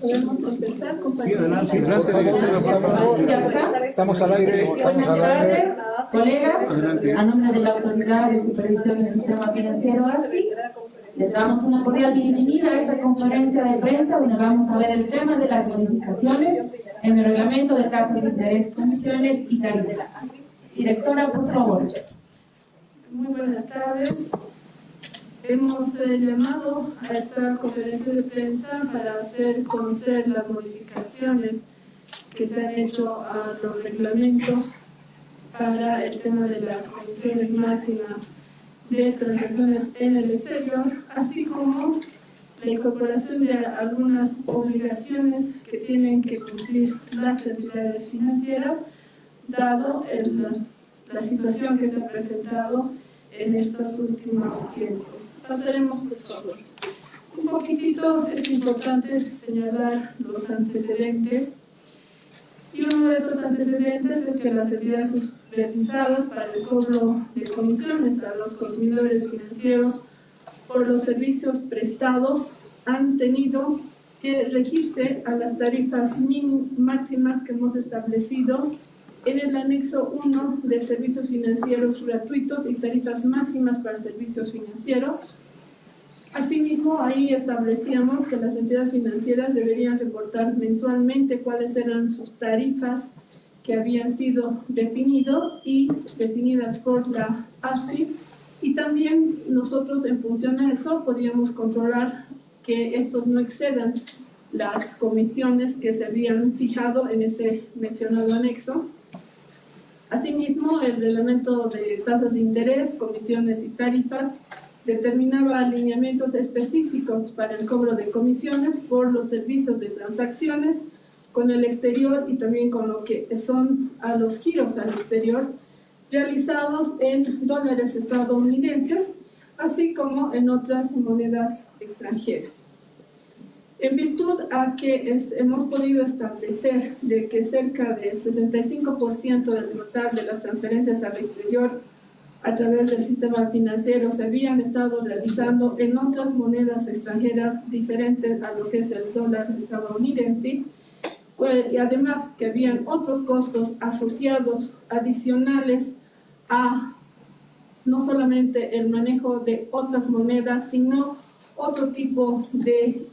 Podemos empezar, compañeros. Sí, adelante, estamos al aire. Colegas, a nombre de la Autoridad de Supervisión del Sistema Financiero ASFI, les damos una cordial bienvenida a esta conferencia de prensa donde vamos a ver el tema de las modificaciones en el reglamento de tasas de interés, comisiones y tarifas. Directora, por favor. Muy buenas tardes. Hemos llamado a esta conferencia de prensa para hacer conocer las modificaciones que se han hecho a los reglamentos para el tema de las comisiones máximas de transacciones en el exterior, así como la incorporación de algunas obligaciones que tienen que cumplir las entidades financieras, dado la situación que se ha presentado en estos últimos tiempos. Pasaremos, por favor. Un poquitito es importante señalar los antecedentes. Y uno de estos antecedentes es que las entidades supervisadas para el cobro de comisiones a los consumidores financieros por los servicios prestados han tenido que regirse a las tarifas máximas que hemos establecido en el anexo 1 de servicios financieros gratuitos y tarifas máximas para servicios financieros. Asimismo, ahí establecíamos que las entidades financieras deberían reportar mensualmente cuáles eran sus tarifas que habían sido definidas por la ASFI, y también nosotros, en función a eso, podíamos controlar que estos no excedan las comisiones que se habían fijado en ese mencionado anexo. Asimismo, el reglamento de tasas de interés, comisiones y tarifas determinaba alineamientos específicos para el cobro de comisiones por los servicios de transacciones con el exterior y también con lo que son a los giros al exterior realizados en dólares estadounidenses, así como en otras monedas extranjeras. En virtud a que hemos podido establecer de que cerca del 65% del total de las transferencias al exterior a través del sistema financiero se habían estado realizando en otras monedas extranjeras diferentes a lo que es el dólar estadounidense, y además que habían otros costos asociados adicionales a no solamente el manejo de otras monedas, sino otro tipo de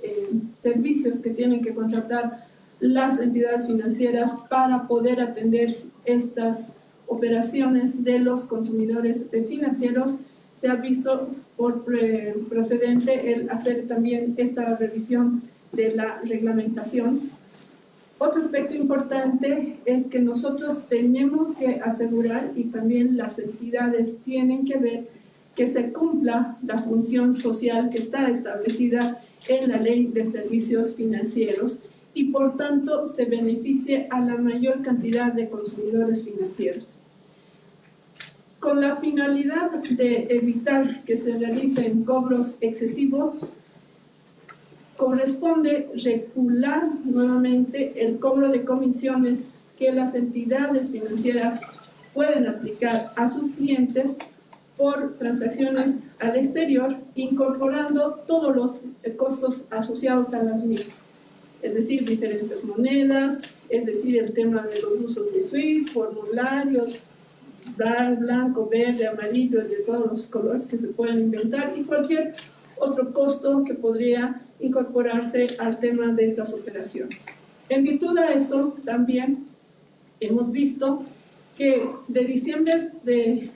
servicios que tienen que contratar las entidades financieras para poder atender estas operaciones de los consumidores financieros, se ha visto por procedente el hacer también esta revisión de la reglamentación. Otro aspecto importante es que nosotros tenemos que asegurar, y también las entidades tienen que ver, que se cumpla la función social que está establecida en la Ley de Servicios Financieros y, por tanto, se beneficie a la mayor cantidad de consumidores financieros. Con la finalidad de evitar que se realicen cobros excesivos, corresponde regular nuevamente el cobro de comisiones que las entidades financieras pueden aplicar a sus clientes por transacciones al exterior, incorporando todos los costos asociados a las mismas. Es decir, diferentes monedas, es decir, el tema de los usos de SWIFT, formularios, blanco, verde, amarillo, de todos los colores que se pueden inventar, y cualquier otro costo que podría incorporarse al tema de estas operaciones. En virtud de eso, también hemos visto que de diciembre del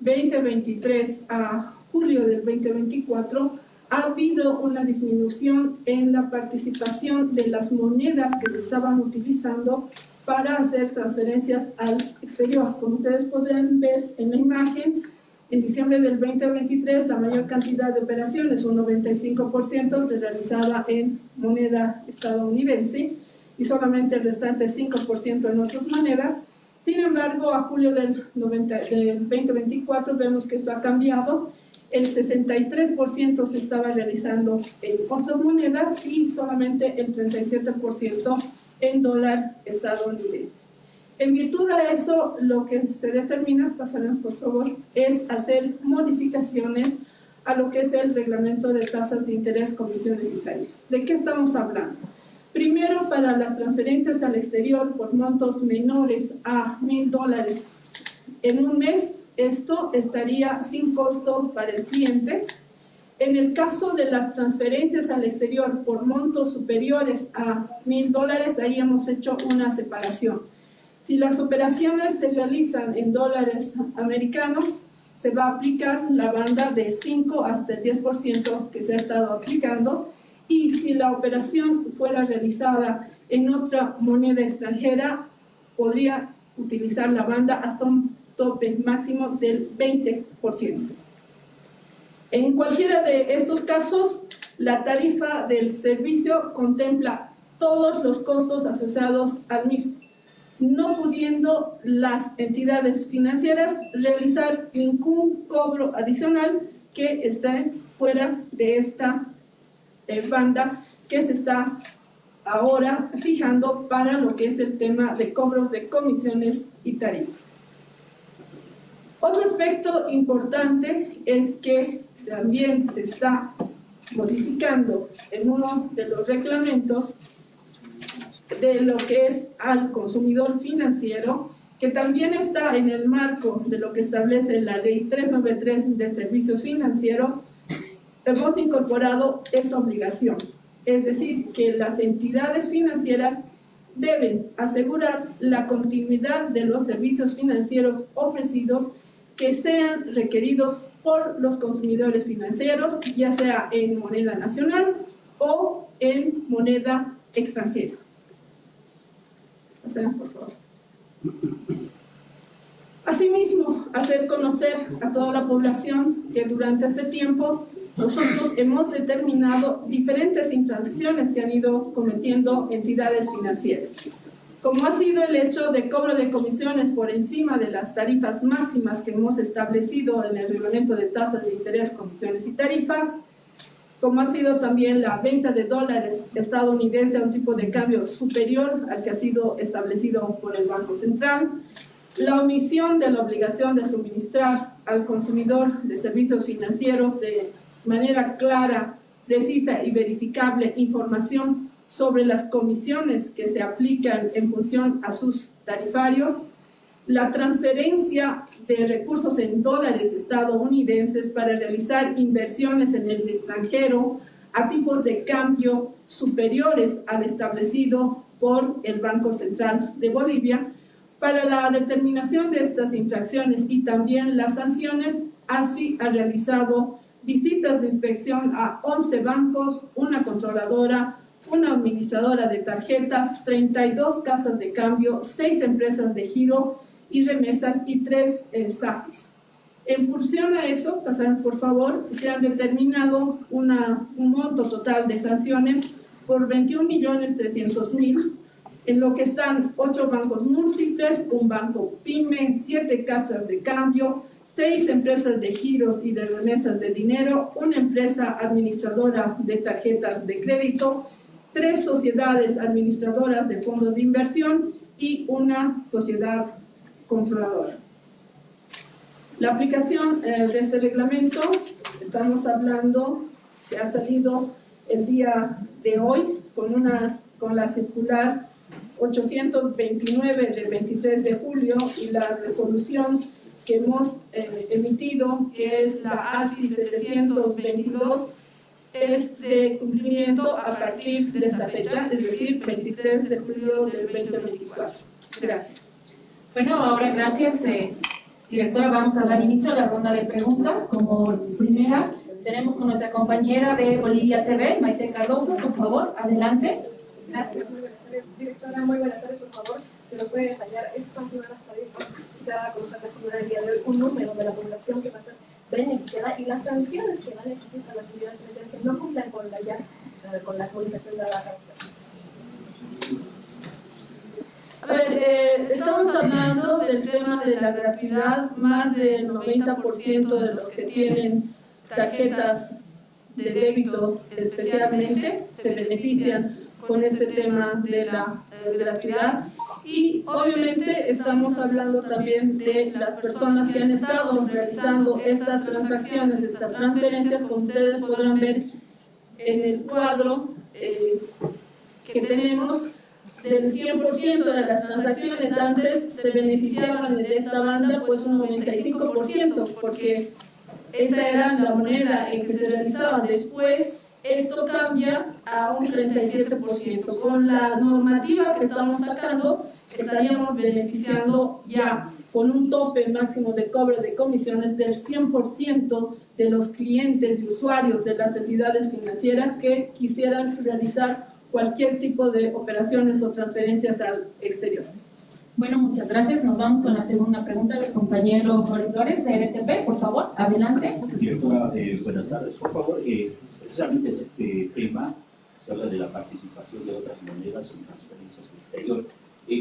2023 a julio del 2024 ha habido una disminución en la participación de las monedas que se estaban utilizando para hacer transferencias al exterior. Como ustedes podrán ver en la imagen, en diciembre del 2023 la mayor cantidad de operaciones, un 95%, se realizaba en moneda estadounidense y solamente el restante 5% en otras monedas. Sin embargo, a julio del 2024 vemos que esto ha cambiado. El 63% se estaba realizando en otras monedas y solamente el 37% en dólar estadounidense. En virtud de eso, lo que se determina, pásanos por favor, es hacer modificaciones a lo que es el reglamento de tasas de interés, comisiones y tarifas. ¿De qué estamos hablando? Primero, para las transferencias al exterior por montos menores a $1,000 en un mes, esto estaría sin costo para el cliente. En el caso de las transferencias al exterior por montos superiores a $1,000, ahí hemos hecho una separación. Si las operaciones se realizan en dólares americanos, se va a aplicar la banda del 5 hasta el 10% que se ha estado aplicando, y si la operación fuera realizada en otra moneda extranjera, podría utilizar la banda hasta un tope máximo del 20%. En cualquiera de estos casos, la tarifa del servicio contempla todos los costos asociados al mismo, no pudiendo las entidades financieras realizar ningún cobro adicional que esté fuera de esta banda que se está ahora fijando para lo que es el tema de cobros de comisiones y tarifas. Otro aspecto importante es que también se está modificando en uno de los reglamentos de lo que es al consumidor financiero, que también está en el marco de lo que establece la Ley 393 de Servicios Financieros. Hemos incorporado esta obligación, es decir, que las entidades financieras deben asegurar la continuidad de los servicios financieros ofrecidos que sean requeridos por los consumidores financieros, ya sea en moneda nacional o en moneda extranjera. Pásenos, por favor. Asimismo, hacer conocer a toda la población que durante este tiempo nosotros hemos determinado diferentes infracciones que han ido cometiendo entidades financieras, como ha sido el hecho de cobro de comisiones por encima de las tarifas máximas que hemos establecido en el reglamento de tasas de interés, comisiones y tarifas, como ha sido también la venta de dólares estadounidenses a un tipo de cambio superior al que ha sido establecido por el Banco Central, la omisión de la obligación de suministrar al consumidor de servicios financieros de manera clara, precisa y verificable información sobre las comisiones que se aplican en función a sus tarifarios, la transferencia de recursos en dólares estadounidenses para realizar inversiones en el extranjero a tipos de cambio superiores al establecido por el Banco Central de Bolivia. Para la determinación de estas infracciones y también las sanciones, ASFI ha realizado visitas de inspección a 11 bancos, una controladora, una administradora de tarjetas, 32 casas de cambio, 6 empresas de giro y remesas y 3 SAFIs. En función a eso, pasarán por favor, se han determinado un monto total de sanciones por 21.300.000, en lo que están 8 bancos múltiples, un banco PYME, 7 casas de cambio, 6 empresas de giros y de remesas de dinero, una empresa administradora de tarjetas de crédito, 3 sociedades administradoras de fondos de inversión y una sociedad controladora. La aplicación de este reglamento, estamos hablando que ha salido el día de hoy con la circular 829 del 23 de julio y la resolución que hemos emitido, que es la ASFI 722, es de cumplimiento a partir de esta fecha, es decir, 23 de julio del 2024. Gracias. Bueno, ahora gracias, directora. Vamos a dar inicio a la ronda de preguntas. Como primera, tenemos con nuestra compañera de Bolivia TV, Maite Cardoso. Por favor, adelante. Gracias, muy buenas tardes. Directora, muy buenas tardes, por favor. Se nos puede detallar estas nuevas tarifas que se va a conocer el día de hoy, un número de la población que va a ser beneficiada y las sanciones que van a existir para las entidades que no cumplan con la comunicación de la cárcel. A ver, estamos hablando del tema de la gratuidad. Más del 90% de los que tienen tarjetas de débito especialmente se benefician con este tema de la gratuidad. Y obviamente estamos hablando también de las personas que han estado realizando estas transacciones, estas transferencias, como ustedes podrán ver en el cuadro que tenemos. Del 100% de las transacciones antes se beneficiaban de esta banda, pues un 95%, porque esa era la moneda en que se realizaba. Después, esto cambia a un 37%. Con la normativa que estamos sacando, estaríamos beneficiando ya con un tope máximo de cobro de comisiones del 100% de los clientes y usuarios de las entidades financieras que quisieran realizar cualquier tipo de operaciones o transferencias al exterior. Bueno, muchas gracias. Nos vamos con la segunda pregunta del compañero Jorge Flores de RTP. Por favor, adelante. Directora, buenas tardes. Por favor, precisamente en este tema se habla de la participación de otras monedas en transferencias al exterior.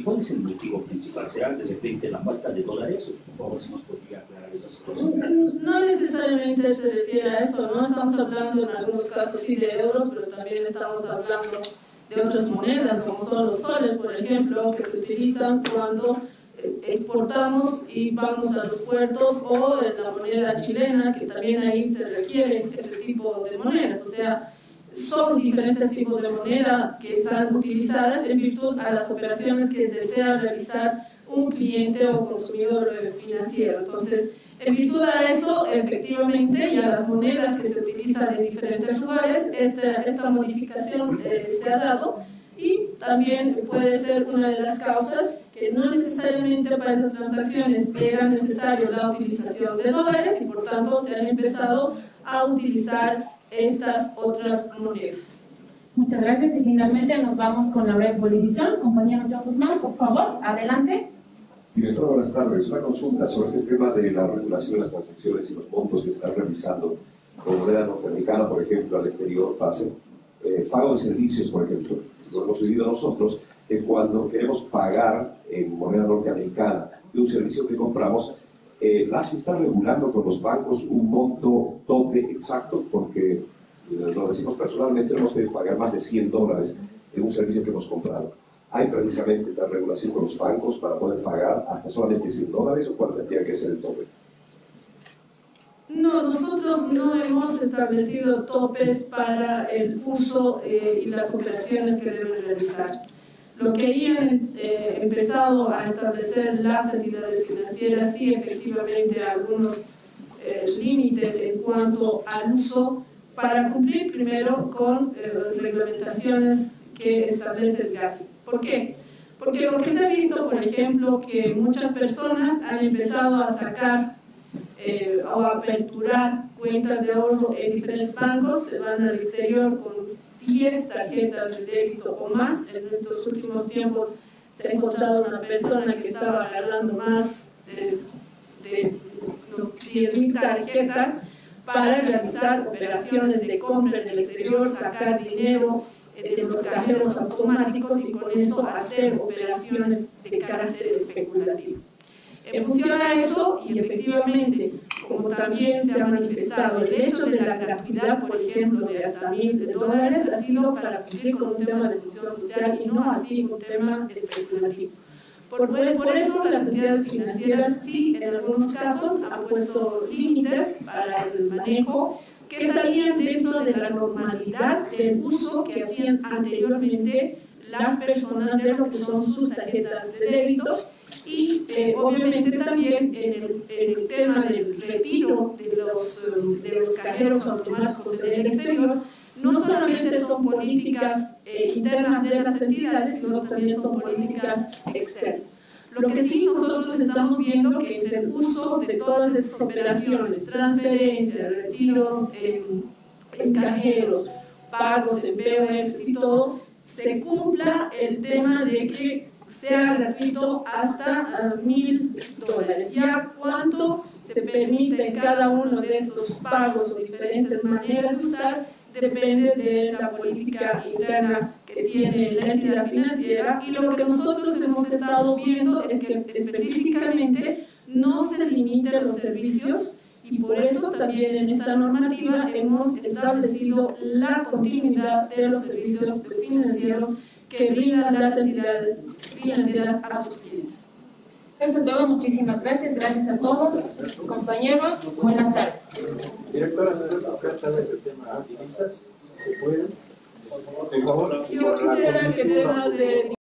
¿Cuál es el motivo principal? ¿Será que se cree la falta de dólares? Por favor, si nos podría aclarar esa situación. Gracias. No necesariamente se refiere a eso, ¿no? Estamos hablando en algunos casos sí de euros, pero también estamos hablando de otras monedas, como son los soles, por ejemplo, que se utilizan cuando exportamos y vamos a los puertos, o en la moneda chilena, que también ahí se requiere ese tipo de monedas. O sea, son diferentes tipos de moneda que están utilizadas en virtud a las operaciones que desea realizar un cliente o consumidor financiero. Entonces, en virtud a eso, efectivamente, y a las monedas que se utilizan en diferentes lugares, esta modificación se ha dado, y también puede ser una de las causas que no necesariamente para esas transacciones era necesario la utilización de dólares, y por tanto se han empezado a utilizar estas otras monedas. Muchas gracias, y finalmente nos vamos con la red Bolivisión. Compañero John Guzmán, por favor, adelante. Directora, buenas tardes. Una consulta sobre este tema de la regulación de las transacciones y los montos que están realizando con moneda norteamericana, por ejemplo, al exterior, para hacer pago de servicios, por ejemplo. Lo hemos vivido nosotros, que cuando queremos pagar en moneda norteamericana de un servicio que compramos, ¿se está regulando con los bancos un monto tope exacto? Porque lo decimos personalmente, hemos tenido que pagar más de $100 en un servicio que hemos comprado. ¿Hay precisamente esta regulación con los bancos para poder pagar hasta solamente $100 o cuál tendría que ser el tope? No, nosotros no hemos establecido topes para el uso y las operaciones que deben realizar. Lo que habían empezado a establecer las entidades financieras, sí, efectivamente, algunos límites en cuanto al uso, para cumplir primero con reglamentaciones que establece el GAFI. ¿Por qué? Porque lo que se ha visto, por ejemplo, que muchas personas han empezado a sacar o a aperturar cuentas de ahorro en diferentes bancos, se van al exterior con 10 tarjetas de débito o más. En estos últimos tiempos se ha encontrado una persona que estaba agarrando más de 10.000 tarjetas para realizar operaciones de compra en el exterior, sacar dinero de los cajeros automáticos y con eso hacer operaciones de carácter especulativo. En función a eso, y efectivamente, como también se ha manifestado, el hecho de la gratuidad, por ejemplo, de hasta $1.000, ha sido para cumplir con un tema de función social y no así un tema especulativo. Por eso las entidades financieras sí, en algunos casos, han puesto límites para el manejo que salían dentro de la normalidad del uso que hacían anteriormente las personas de lo que son sus tarjetas de débito. Y obviamente también en el tema del retiro de los cajeros automáticos en el exterior, no solamente son políticas internas de las entidades, sino también son políticas externas. Lo que sí nosotros estamos viendo que entre el uso de todas estas operaciones, transferencias, retiros en cajeros, pagos en POS y todo, se cumpla el tema de que sea gratuito hasta $1.000. Ya cuánto se permite en cada uno de estos pagos o diferentes maneras de usar, depende de la política interna que tiene la entidad financiera. Y lo que nosotros hemos estado viendo es que específicamente no se limiten los servicios, y por eso también en esta normativa hemos establecido la continuidad de los servicios financieros que brindan las entidades financieras a sus clientes. Eso es todo, muchísimas gracias. Gracias a todos, compañeros. Buenas tardes. Directora, el tema de divisas, si se puede. Yo quisiera que el tema de